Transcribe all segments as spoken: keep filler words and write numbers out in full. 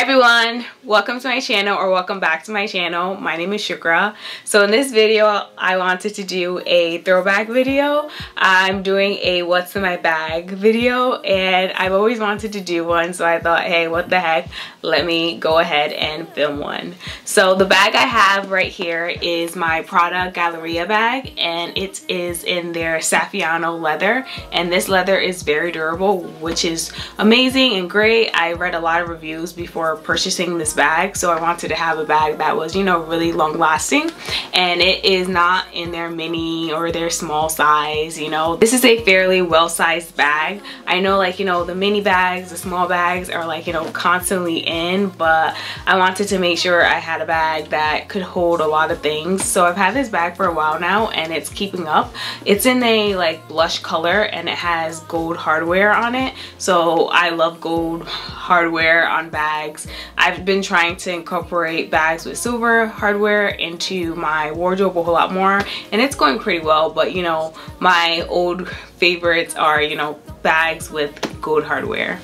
Hi everyone, welcome to my channel or welcome back to my channel. My name is Shukura. So in this video I wanted to do a throwback video. I'm doing a what's in my bag video and I've always wanted to do one, so I thought, hey, what the heck, let me go ahead and film one. So the bag I have right here is my Prada Galleria bag and it is in their Saffiano leather, and this leather is very durable, which is amazing and great. I read a lot of reviews before purchasing this bag, so I wanted to have a bag that was, you know, really long lasting, and it is not in their mini or their small size. You know, this is a fairly well-sized bag. I know, like, you know, the mini bags, the small bags are, like, you know, constantly in, but I wanted to make sure I had a bag that could hold a lot of things. So I've had this bag for a while now and it's keeping up. It's in a like blush color and it has gold hardware on it, so I love gold hardware on bags. I've been trying to incorporate bags with silver hardware into my wardrobe a whole lot more, and it's going pretty well, but you know, my old favorites are, you know, bags with gold hardware.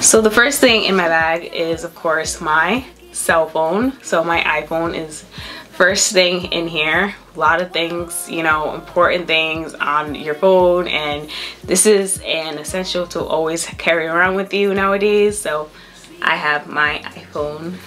So the first thing in my bag is, of course, my cell phone. So my iPhone is first thing in here. A lot of things, you know, important things on your phone, and this is an essential to always carry around with you nowadays. So I have my iPhone.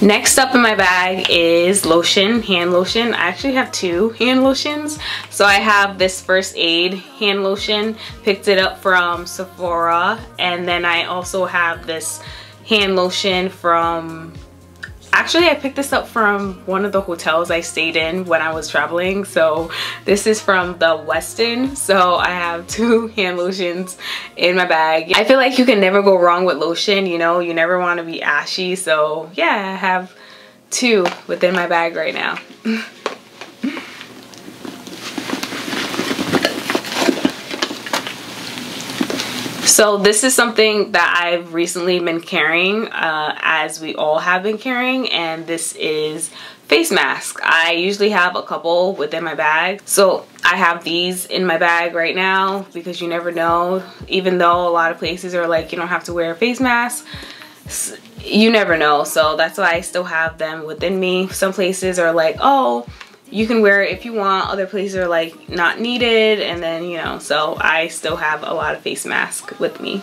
Next up in my bag is lotion, hand lotion. I actually have two hand lotions. So I have this First Aid hand lotion, picked it up from Sephora, and then I also have this hand lotion from, actually I picked this up from one of the hotels I stayed in when I was traveling. So this is from the Westin. So I have two hand lotions in my bag. I feel like you can never go wrong with lotion, you know, you never want to be ashy. So yeah, I have two within my bag right now. So this is something that I've recently been carrying, uh, as we all have been carrying, and this is face mask. I usually have a couple within my bag, so I have these in my bag right now because you never know. Even though a lot of places are like, you don't have to wear a face mask, you never know. So that's why I still have them within me. Some places are like, oh, you can wear it if you want. Other places are like, not needed. And then, you know, so I still have a lot of face masks with me.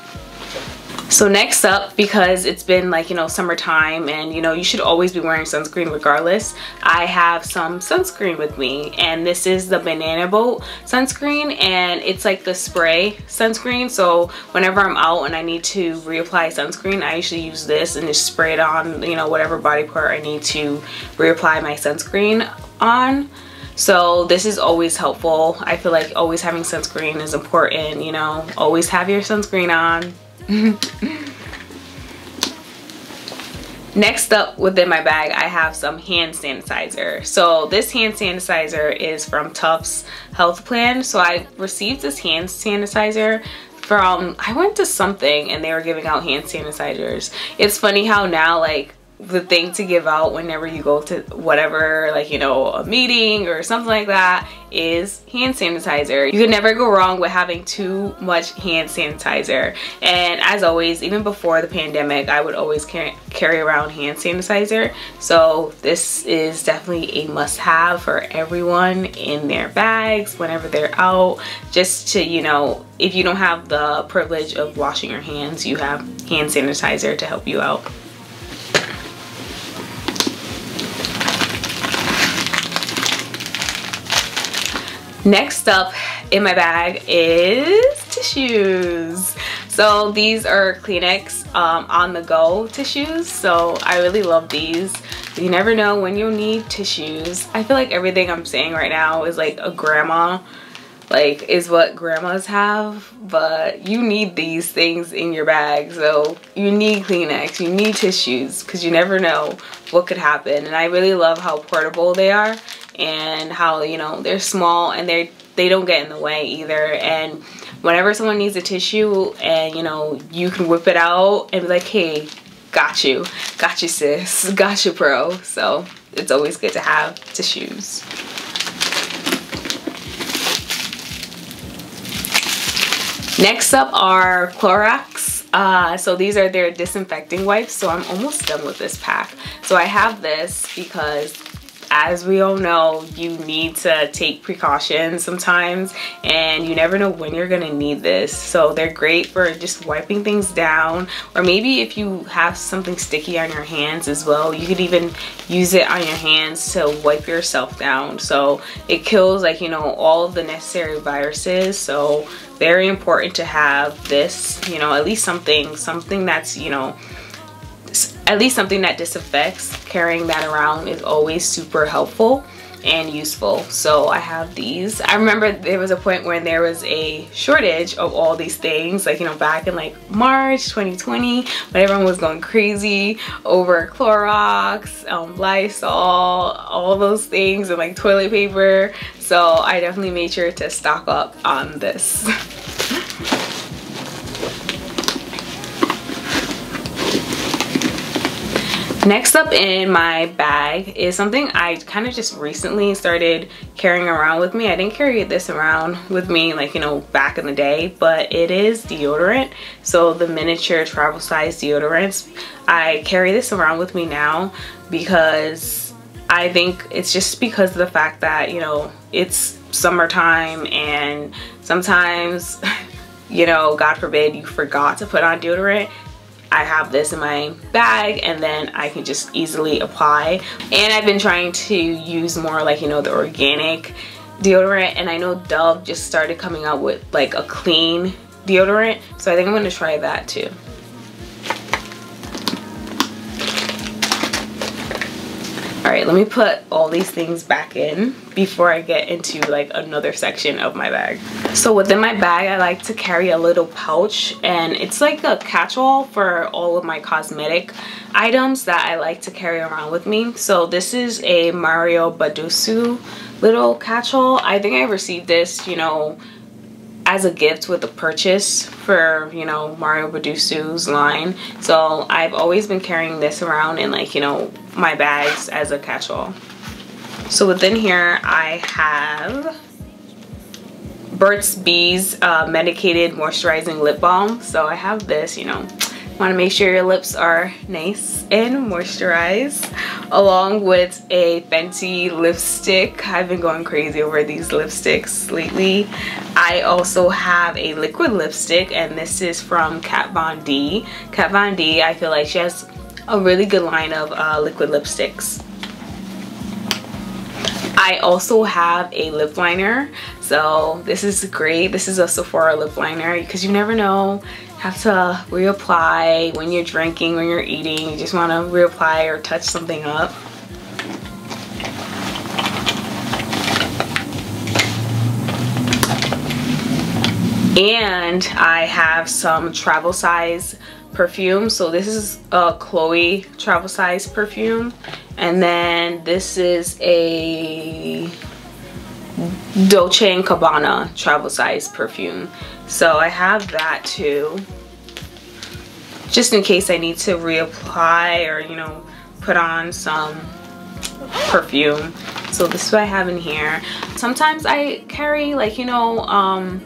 So next up, because it's been like, you know, summertime and, you know, you should always be wearing sunscreen regardless, I have some sunscreen with me, and this is the Banana Boat sunscreen, and it's like the spray sunscreen. So whenever I'm out and I need to reapply sunscreen, I usually use this and just spray it on, you know, whatever body part I need to reapply my sunscreen on. So this is always helpful. I feel like always having sunscreen is important, you know, always have your sunscreen on. Next up within my bag, I have some hand sanitizer. So this hand sanitizer is from Tufts Health Plan. So I received this hand sanitizer from, I went to something and they were giving out hand sanitizers. It's funny how now, like, the thing to give out whenever you go to whatever, like, you know, a meeting or something like that, is hand sanitizer. You can never go wrong with having too much hand sanitizer. And as always, even before the pandemic, I would always car carry around hand sanitizer. So this is definitely a must-have for everyone in their bags whenever they're out, just to, you know, if you don't have the privilege of washing your hands, you have hand sanitizer to help you out. Next up in my bag is tissues. So these are Kleenex um, on the go tissues. So I really love these. You never know when you'll need tissues. I feel like everything I'm saying right now is like a grandma, like is what grandmas have, but you need these things in your bag. So you need Kleenex, you need tissues, because you never know what could happen. And I really love how portable they are, and how, you know, they're small and they they don't get in the way either. And whenever someone needs a tissue, and you know, you can whip it out and be like, hey, got you, got you sis, got you bro. So it's always good to have tissues. Next up are Clorox. Uh, so these are their disinfecting wipes. So I'm almost done with this pack. So I have this because, as we all know, you need to take precautions sometimes and you never know when you're gonna need this. So they're great for just wiping things down, or maybe if you have something sticky on your hands as well, you could even use it on your hands to wipe yourself down. So it kills, like, you know, all of the necessary viruses. So very important to have this, you know, at least something, something that's, you know, at least something that disinfects. Carrying that around is always super helpful and useful. So I have these. I remember there was a point when there was a shortage of all these things, like, you know, back in like March twenty twenty, but everyone was going crazy over Clorox, um, Lysol, all those things, and like toilet paper. So I definitely made sure to stock up on this. Next up in my bag is something I kind of just recently started carrying around with me. I didn't carry this around with me, like, you know, back in the day, but it is deodorant. So the miniature travel size deodorants. I carry this around with me now because I think it's just because of the fact that, you know, it's summertime and sometimes, you know, God forbid you forgot to put on deodorant. I have this in my bag and then I can just easily apply. And I've been trying to use more, like, you know, the organic deodorant, and I know Dove just started coming out with like a clean deodorant, so I think I'm going to try that too. Alright, let me put all these things back in before I get into like another section of my bag. So within my bag, I like to carry a little pouch, and it's like a catch-all for all of my cosmetic items that I like to carry around with me. So this is a Mario Badescu little catch-all. I think I received this, you know, as a gift with a purchase for, you know, Mario Badescu's line. So I've always been carrying this around in, like, you know, my bags as a catch-all. So within here I have Burt's Bees uh, medicated moisturizing lip balm. So I have this, you know, want to make sure your lips are nice and moisturized, along with a Fenty lipstick. I've been going crazy over these lipsticks lately. I also have a liquid lipstick, and this is from Kat Von D. Kat Von D, I feel like she has a really good line of uh, liquid lipsticks. I also have a lip liner. So this is great. This is a Sephora lip liner because you never know, have to reapply when you're drinking, when you're eating, you just want to reapply or touch something up. And I have some travel size perfume. So this is a Chloe travel size perfume, and then this is a Dolce and Gabbana travel size perfume. So I have that too, just in case I need to reapply or, you know, put on some perfume. So this is what I have in here. Sometimes I carry, like, you know, um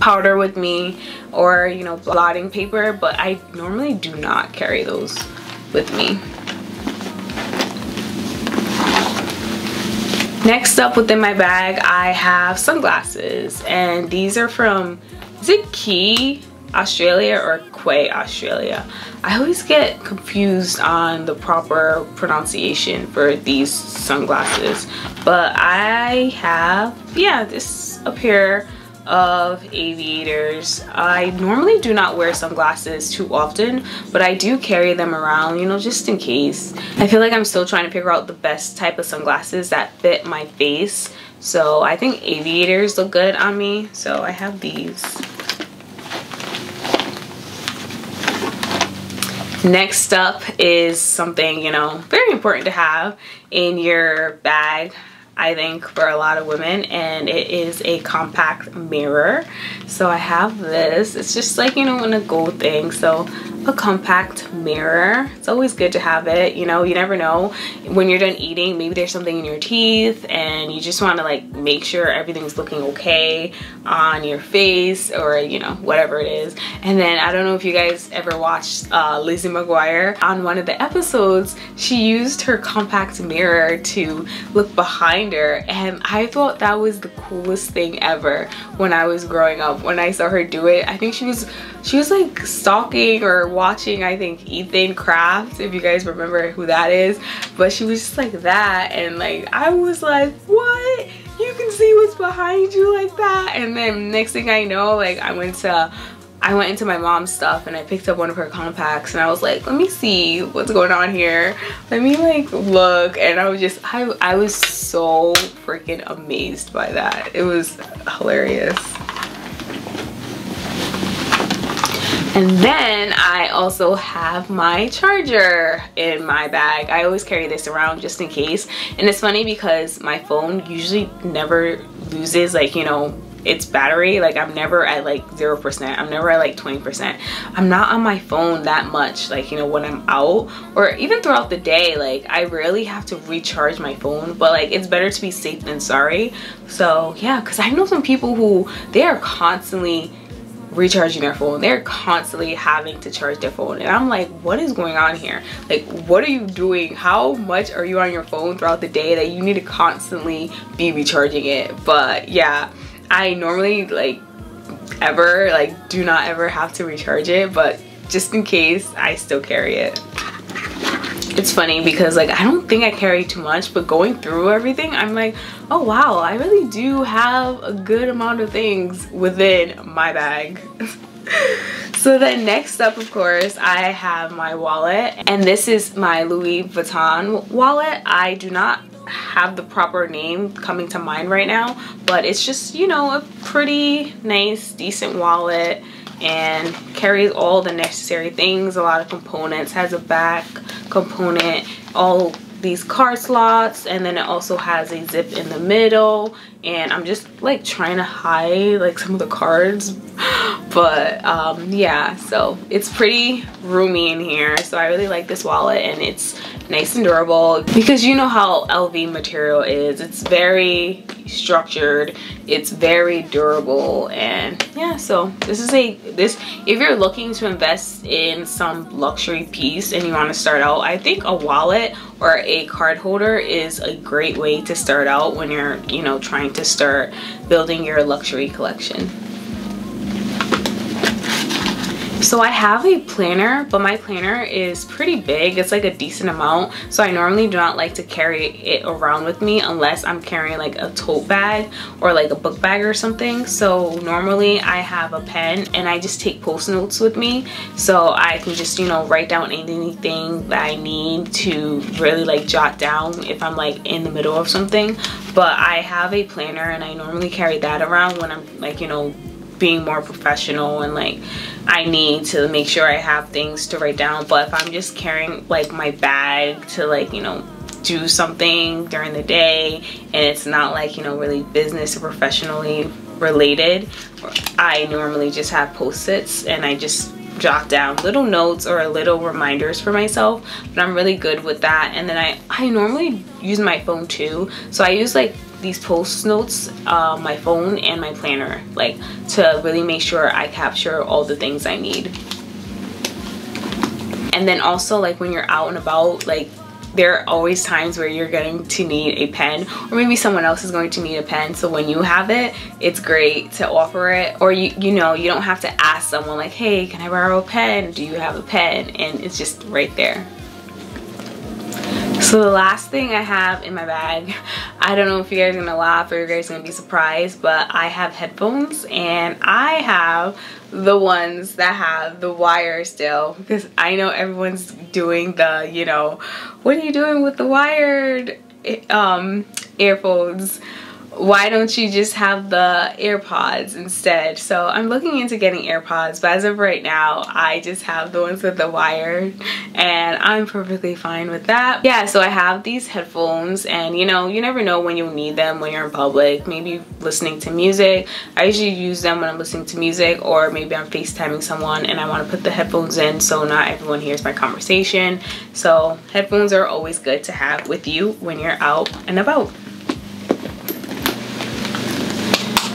powder with me, or, you know, blotting paper, but I normally do not carry those with me. Next up within my bag, I have sunglasses, and these are from, is it Quay Australia or Quay Australia? I always get confused on the proper pronunciation for these sunglasses, but I have, yeah, this up here of aviators. I normally do not wear sunglasses too often, but I do carry them around, you know, just in case. I feel like I'm still trying to figure out the best type of sunglasses that fit my face, so I think aviators look good on me, so I have these. Next up is something, you know, very important to have in your bag, I think, for a lot of women, and it is a compact mirror. So I have this. It's just like, you know, in a gold thing, so a compact mirror. It's always good to have it, you know, you never know. When you're done eating, maybe there's something in your teeth and you just want to like make sure everything's looking okay on your face or, you know, whatever it is. And then I don't know if you guys ever watched uh, Lizzie McGuire. On one of the episodes, she used her compact mirror to look behind her, and I thought that was the coolest thing ever when I was growing up. When I saw her do it, I think she was she was like stalking or watching, I think, Ethan Kraft, if you guys remember who that is. But she was just like that, and like I was like, what? You can see what's behind you like that? And then next thing I know, like I went to I went into my mom's stuff and I picked up one of her compacts and I was like, let me see what's going on here. Let me like look. And I was just, I, I was so freaking amazed by that. It was hilarious. And then I also have my charger in my bag. I always carry this around just in case. And it's funny because my phone usually never loses, like, you know, its battery. Like I'm never at like zero percent, I'm never at like twenty percent. I'm not on my phone that much, like, you know, when I'm out or even throughout the day. Like I rarely have to recharge my phone, but like it's better to be safe than sorry. So yeah, because I know some people who they are constantly recharging their phone, they're constantly having to charge their phone, and I'm like, what is going on here? Like, what are you doing? How much are you on your phone throughout the day that you need to constantly be recharging it? But yeah, I normally like ever like do not ever have to recharge it, but just in case I still carry it. It's funny because like I don't think I carry too much, but going through everything I'm like, oh wow, I really do have a good amount of things within my bag. So then next up, of course, I have my wallet, and this is my Louis Vuitton wallet. I do not have the proper name coming to mind right now, but it's just, you know, a pretty nice, decent wallet and carries all the necessary things, a lot of components, has a back component, all these card slots, and then it also has a zip in the middle. And I'm just like trying to hide like some of the cards, but um yeah, so it's pretty roomy in here. So I really like this wallet, and it's nice and durable because you know how L V material is. It's very structured, it's very durable, and yeah, so this is a this if you're looking to invest in some luxury piece and you want to start out, I think a wallet or a card holder is a great way to start out when you're, you know, trying to start building your luxury collection. So I have a planner, but my planner is pretty big. It's like a decent amount, so I normally do not like to carry it around with me unless I'm carrying like a tote bag or like a book bag or something. So normally I have a pen and I just take post notes with me, so I can just, you know, write down anything that I need to really like jot down if I'm like in the middle of something. But I have a planner and I normally carry that around when I'm like, you know, being more professional and like I need to make sure I have things to write down. But if I'm just carrying like my bag to like, you know, do something during the day and it's not like, you know, really business or professionally related, I normally just have post-its and I just jot down little notes or little reminders for myself. But I'm really good with that. And then I, I normally use my phone too, so I use like these post notes, uh, my phone and my planner, like to really make sure I capture all the things I need. And then also like when you're out and about, like there are always times where you're going to need a pen, or maybe someone else is going to need a pen. So when you have it, it's great to offer it, or you you know, you don't have to ask someone like, hey, can I borrow a pen? Do you have a pen? And it's just right there. So the last thing I have in my bag, I don't know if you guys are gonna laugh or you guys are gonna be surprised, but I have headphones, and I have the ones that have the wire still, because I know everyone's doing the, you know, what are you doing with the wired um, earphones? why don't you just have the AirPods instead? So I'm looking into getting AirPods, but as of right now, I just have the ones with the wire and I'm perfectly fine with that. Yeah, so I have these headphones and you know, you never know when you'll need them when you're in public, maybe listening to music. I usually use them when I'm listening to music, or maybe I'm FaceTiming someone and I want to put the headphones in so not everyone hears my conversation. So headphones are always good to have with you when you're out and about.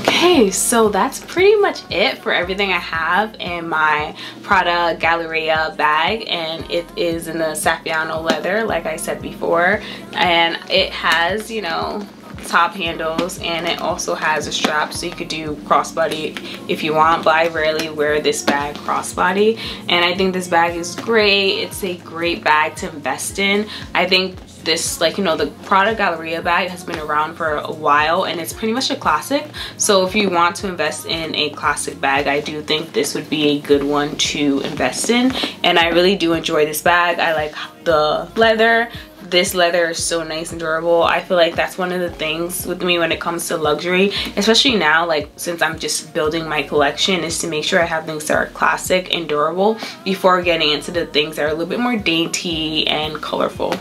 Okay, so that's pretty much it for everything I have in my Prada Galleria bag, and it is in the Saffiano leather like I said before, and it has, you know, top handles, and it also has a strap so you could do crossbody if you want, but I rarely wear this bag crossbody, and I think this bag is great. It's a great bag to invest in. I think this, like, you know, the Prada Galleria bag has been around for a while and it's pretty much a classic, so if you want to invest in a classic bag, I do think this would be a good one to invest in, and I really do enjoy this bag. I like the leather. This leather is so nice and durable. I feel like that's one of the things with me when it comes to luxury, especially now, like since I'm just building my collection, is to make sure I have things that are classic and durable before getting into the things that are a little bit more dainty and colorful.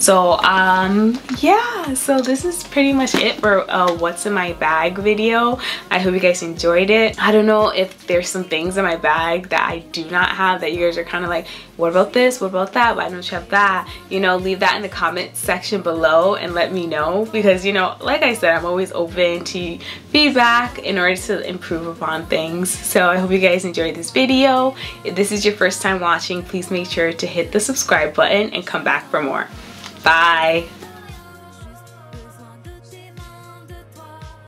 So um yeah, so this is pretty much it for uh, what's in my bag video. I hope you guys enjoyed it. I don't know if there's some things in my bag that I do not have that you guys are kind of like, what about this, what about that, why don't you have that? You know, leave that in the comment section below and let me know, because you know, like I said, I'm always open to feedback in order to improve upon things. So I hope you guys enjoyed this video. If this is your first time watching, please make sure to hit the subscribe button and come back for more. Bye.